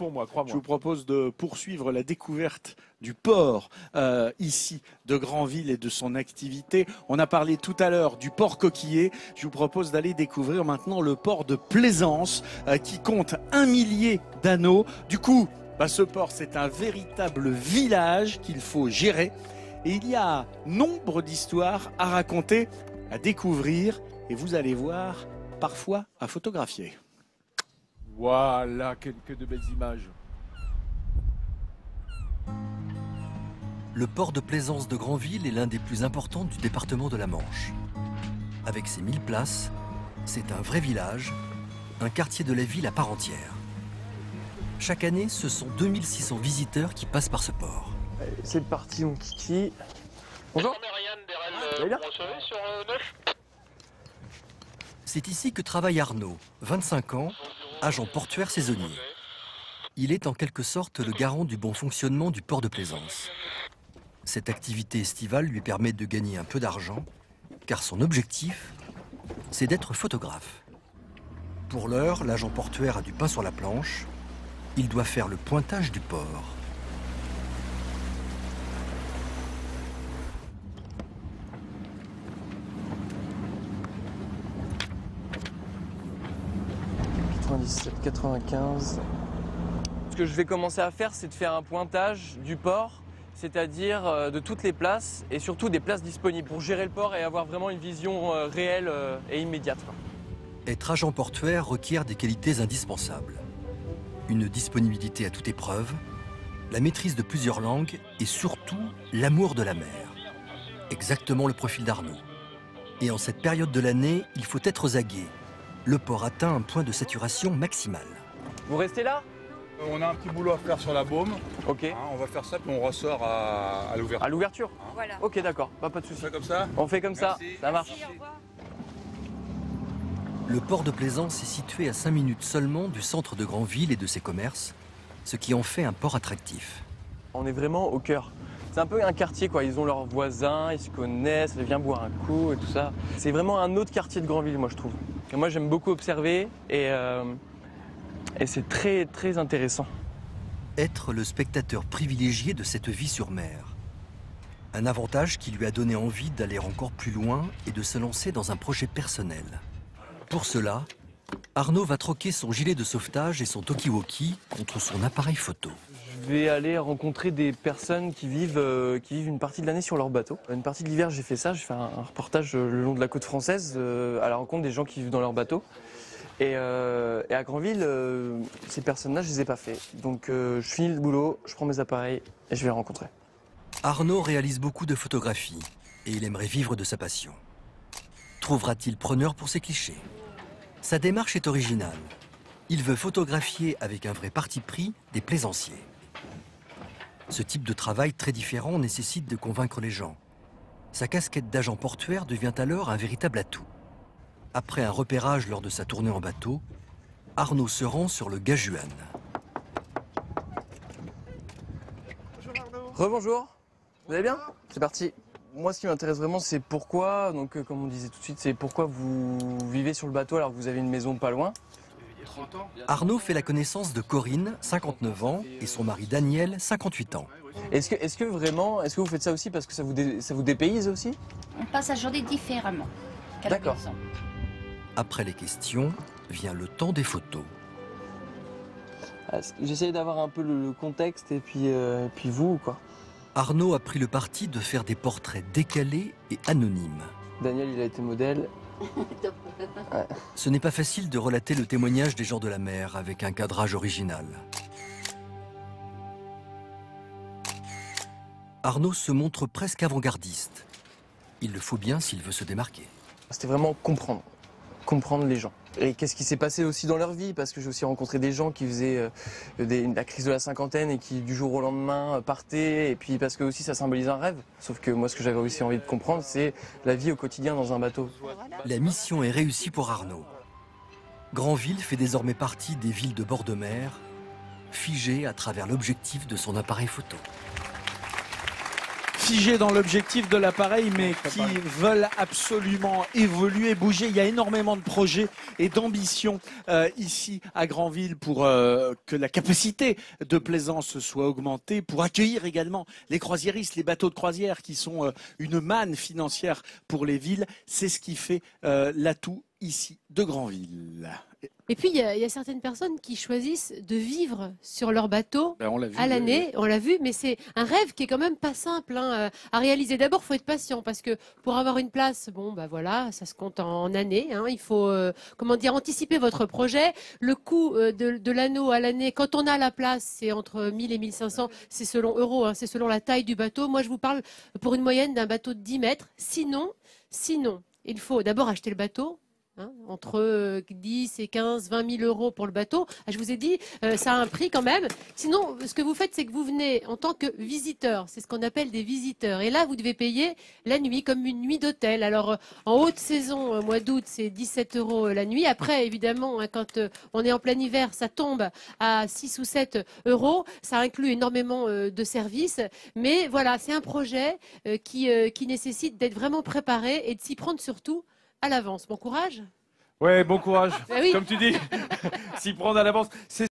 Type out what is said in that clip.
pour moi, crois-moi. Je vous propose de poursuivre la découverte du port ici de Granville et de son activité. On a parlé tout à l'heure du port coquillé. Je vous propose d'aller découvrir maintenant le port de Plaisance qui compte 1 millier d'anneaux. Du coup, ce port, c'est un véritable village qu'il faut gérer. Et il y a nombre d'histoires à raconter, à découvrir et vous allez voir, parfois à photographier. Voilà quelques de belles images. Le port de plaisance de Granville est l'un des plus importants du département de la Manche. Avec ses 1000 places, c'est un vrai village, un quartier de la ville à part entière. Chaque année, ce sont 2600 visiteurs qui passent par ce port. C'est parti, on kiki. Bonjour. C'est ici que travaille Arnaud, 25 ans, agent portuaire saisonnier. Il est en quelque sorte le garant du bon fonctionnement du port de plaisance. Cette activité estivale lui permet de gagner un peu d'argent, car son objectif, c'est d'être photographe. Pour l'heure, l'agent portuaire a du pain sur la planche. Il doit faire le pointage du port. Ce que je vais commencer à faire, c'est de faire un pointage du port, c'est-à-dire de toutes les places et surtout des places disponibles pour gérer le port et avoir vraiment une vision réelle et immédiate. Être agent portuaire requiert des qualités indispensables. Une disponibilité à toute épreuve, la maîtrise de plusieurs langues et surtout l'amour de la mer. Exactement le profil d'Arnaud. Et en cette période de l'année, il faut être aux aguets. Le port atteint un point de saturation maximale. Vous restez là? On a un petit boulot à faire sur la baume. Ok. Hein, on va faire ça puis on ressort à l'ouverture. À l'ouverture, hein? Voilà. Ok, d'accord, pas de souci. On fait comme ça? On fait comme ça. Ça marche. Merci, au revoir. Le port de plaisance est situé à 5 minutes seulement du centre de Granville et de ses commerces, ce qui en fait un port attractif. On est vraiment au cœur. C'est un peu un quartier, quoi. Ils ont leurs voisins, ils se connaissent, ils viennent boire un coup et tout ça. C'est vraiment un autre quartier de Granville, moi, je trouve. Et moi, j'aime beaucoup observer et c'est très, très intéressant. Être le spectateur privilégié de cette vie sur mer. Un avantage qui lui a donné envie d'aller encore plus loin et de se lancer dans un projet personnel. Pour cela, Arnaud va troquer son gilet de sauvetage et son talkie-walkie contre son appareil photo. Je vais aller rencontrer des personnes qui vivent une partie de l'année sur leur bateau. Une partie de l'hiver, j'ai fait ça, j'ai fait un reportage le long de la côte française à la rencontre des gens qui vivent dans leur bateau. Et à Granville, ces personnes-là, je les ai pas fait. Donc je finis le boulot, je prends mes appareils et je vais les rencontrer. Arnaud réalise beaucoup de photographies et il aimerait vivre de sa passion. Trouvera-t-il preneur pour ses clichés? Sa démarche est originale. Il veut photographier avec un vrai parti pris des plaisanciers. Ce type de travail très différent nécessite de convaincre les gens. Sa casquette d'agent portuaire devient alors un véritable atout. Après un repérage lors de sa tournée en bateau, Arnaud se rend sur le Gajuane. Bonjour Arnaud. Rebonjour. Vous allez bien? C'est parti. Moi, ce qui m'intéresse vraiment, c'est pourquoi, donc comme on disait tout de suite, c'est pourquoi vous vivez sur le bateau alors que vous avez une maison pas loin. Arnaud fait la connaissance de Corinne, 59 ans, et son mari Daniel, 58 ans. Est-ce que vous faites ça aussi parce que ça vous dépayse aussi? On passe la journée différemment. D'accord. Après les questions, vient le temps des photos. J'essaie d'avoir un peu le contexte et puis vous, quoi. Arnaud a pris le parti de faire des portraits décalés et anonymes. Daniel, il a été modèle. Ouais. Ce n'est pas facile de relater le témoignage des gens de la mer avec un cadrage original. Arnaud se montre presque avant-gardiste. Il le faut bien s'il veut se démarquer. C'était vraiment comprendre les gens. Et qu'est-ce qui s'est passé aussi dans leur vie? Parce que j'ai aussi rencontré des gens qui faisaient la crise de la cinquantaine et qui, du jour au lendemain, partaient. Et puis parce que aussi, ça symbolise un rêve. Sauf que moi, ce que j'avais aussi envie de comprendre, c'est la vie au quotidien dans un bateau. La mission est réussie pour Arnaud. Granville fait désormais partie des villes de bord de mer, figées à travers l'objectif de son appareil photo. figés dans l'objectif de l'appareil, mais qui veulent absolument évoluer, bouger. Il y a énormément de projets et d'ambitions ici à Granville pour que la capacité de plaisance soit augmentée, pour accueillir également les croisiéristes, les bateaux de croisière qui sont une manne financière pour les villes. C'est ce qui fait l'atout ici de Granville. Et puis, il y a certaines personnes qui choisissent de vivre sur leur bateau à l'année. On l'a vu, mais c'est un rêve qui est quand même pas simple à réaliser. D'abord, il faut être patient parce que pour avoir une place, bon, bah voilà, ça se compte en années. Il faut, comment dire, anticiper votre projet. Le coût de l'anneau à l'année, quand on a la place, c'est entre 1000 et 1500. C'est selon euros, c'est selon la taille du bateau. Moi, je vous parle pour une moyenne d'un bateau de 10 mètres. Sinon, il faut d'abord acheter le bateau. Entre 10 et 15, 20 000 euros pour le bateau. Je vous ai dit, ça a un prix quand même. Sinon, ce que vous faites, c'est que vous venez en tant que visiteur. C'est ce qu'on appelle des visiteurs. Et là, vous devez payer la nuit, comme une nuit d'hôtel. Alors, en haute saison, mois d'août, c'est 17 euros la nuit. Après, évidemment, quand on est en plein hiver, ça tombe à 6 ou 7 euros. Ça inclut énormément de services. Mais voilà, c'est un projet qui nécessite d'être vraiment préparé et de s'y prendre surtout à l'avance. Bon courage. Ouais, bon courage. Comme tu dis, s'y prendre à l'avance.